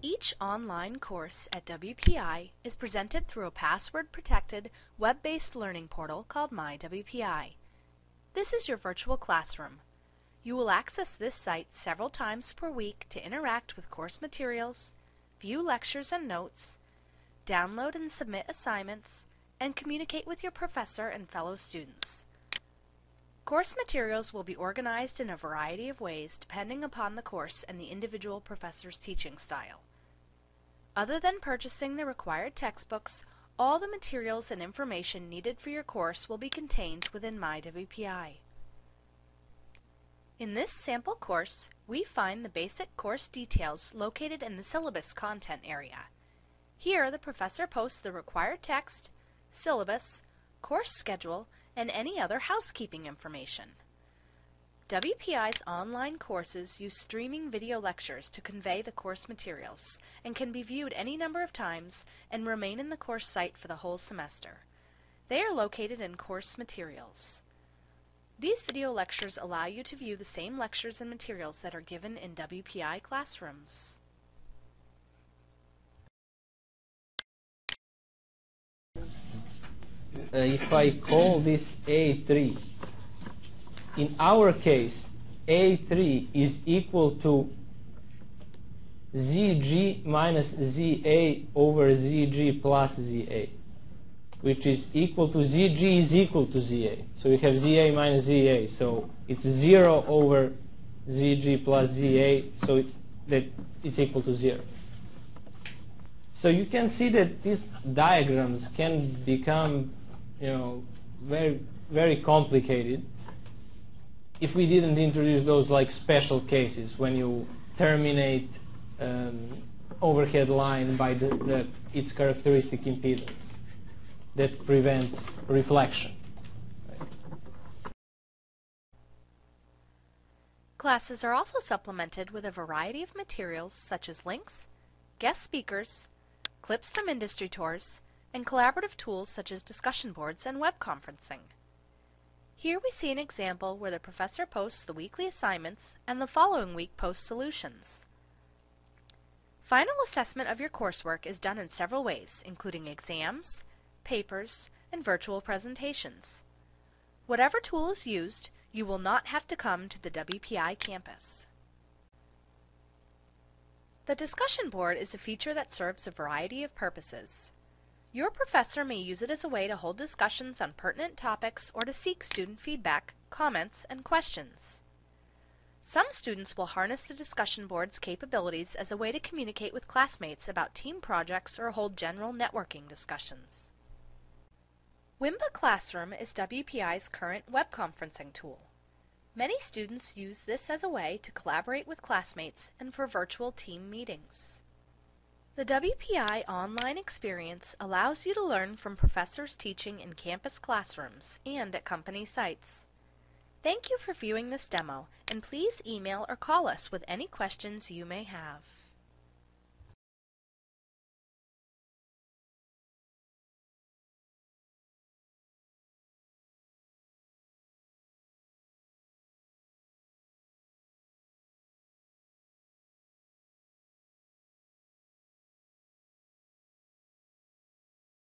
Each online course at WPI is presented through a password-protected, web-based learning portal called myWPI. This is your virtual classroom. You will access this site several times per week to interact with course materials, view lectures and notes, download and submit assignments, and communicate with your professor and fellow students. Course materials will be organized in a variety of ways depending upon the course and the individual professor's teaching style. Other than purchasing the required textbooks, all the materials and information needed for your course will be contained within myWPI. In this sample course, we find the basic course details located in the syllabus content area. Here, the professor posts the required text, syllabus, course schedule, and any other housekeeping information. WPI's online courses use streaming video lectures to convey the course materials and can be viewed any number of times and remain in the course site for the whole semester. They are located in course materials. These video lectures allow you to view the same lectures and materials that are given in WPI classrooms. If I call this A3, in our case A3 is equal to ZG minus ZA over ZG plus ZA, which is equal to ZG is equal to ZA. So we have ZA minus ZA, so it's 0 over ZG plus ZA, so it's equal to 0. So you can see that these diagrams can become, very, very complicated if we didn't introduce those like special cases when you terminate overhead line by its characteristic impedance that prevents reflection. Classes are also supplemented with a variety of materials such as links, guest speakers, clips from industry tours, and collaborative tools such as discussion boards and web conferencing. Here we see an example where the professor posts the weekly assignments and the following week posts solutions. Final assessment of your coursework is done in several ways, including exams, papers, and virtual presentations. Whatever tool is used, you will not have to come to the WPI campus. The discussion board is a feature that serves a variety of purposes. Your professor may use it as a way to hold discussions on pertinent topics or to seek student feedback, comments, and questions. Some students will harness the discussion board's capabilities as a way to communicate with classmates about team projects or hold general networking discussions. Wimba Classroom is WPI's current web conferencing tool. Many students use this as a way to collaborate with classmates and for virtual team meetings. The WPI online experience allows you to learn from professors teaching in campus classrooms and at company sites. Thank you for viewing this demo, and please email or call us with any questions you may have.